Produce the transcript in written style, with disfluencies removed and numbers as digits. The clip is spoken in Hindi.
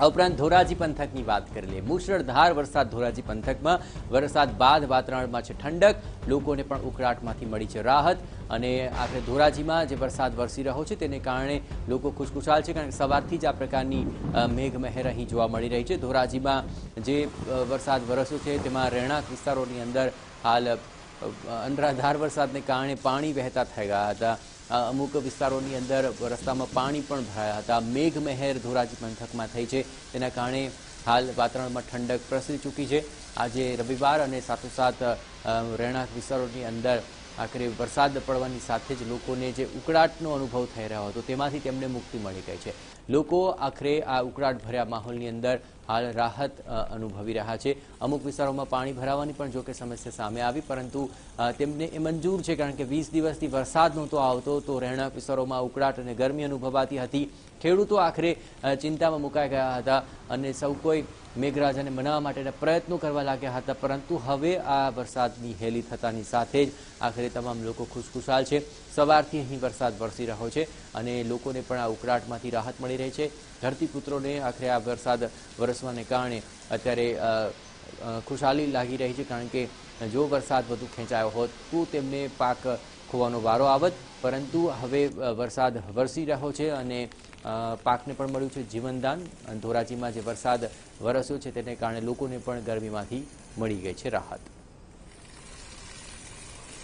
आ उपरांत धोराजी पंथकनी बात कर लीए। मुसळधार वरसाद धोराजी पंथकमां, वरसाद बाद वातावरणमां छे ठंडक, लोकोने पण उकळाटमांथी मळी छे राहत। अने आखरे धोराजीमां जे वरसाद वरसी रह्यो छे तेने कारणे लोको खुशखुशाल छे, कारण के सवारथी ज आ प्रकारनी मेघमहेर अहीं जोवा मळी रही छे। धोराजीमां जे वरसाद वरस्यो छे तेमां રહેણાંક विस्तारोनी अंदर हाल अंधराधार वरसादने कारणे पाणी वहेता थई गया हता। अमुक विस्तारोनी अंदर रस्तामां पाणी पण भराया था। मेघमहेर धोराजी पंथकमां थई छे, तेना कारणे हाल वातावरणमां ठंडक प्रसरी चूकी है। आजे रविवार अने साथोसाथ રહેણાંક विस्तारोनी अंदर आखिर वरसाद पड़वानी साथे ज लोकोने जे उकळाटनो अनुभव थई रह्यो हतो तेमांथी तेमने मुक्ति मळी गई छे। लोको आखिर आ उकळाट भर्या माहोलनी अंदर हाल राहत अनुभवी रहा है। अमुक विस्तारों में पाणी भरावानी पण जो के समस्या सामे आवी, परंतु तेमने ए मंजूर है, कारण के 20 दिवसथी वरसाद नहोतो आवतो तो રહેણાંક विस्तारों में उकळाट अने गरमी अनुभवाती हती। खेडूतो आखरे चिंता में मुकाई गया हता अने सौ कोई मेघराजाने मनावा माटेना प्रयत्नों करवा लाग्या हता, परंतु हवे आ वरसादनी हेली थतानी साथे ज आखरे तमाम लोको खुशखुशाल छे। सवारथी अहीं वरसाद वरसी रह्यो छे अने लोकोने पण आ उकळाटमांथी राहत मळी रही छे। धरतीपुत्रोने आखरे आ वरसाद वरसवाने कारणे अत्यारे खुशाली लागी रही है, कारण के जो वरसाद वधु खेंचायो होत तो तेमने पाक खोवानो वारो आवत, परंतु हवे वरसाद वरसी रह्यो छे अने पाकने पण मळ्युं छे जीवनदान। धोराजीमां जे वरसाद वरस्यो छे तेने कारणे लोकोने पण गरमीमांथी मळी गई छे राहत।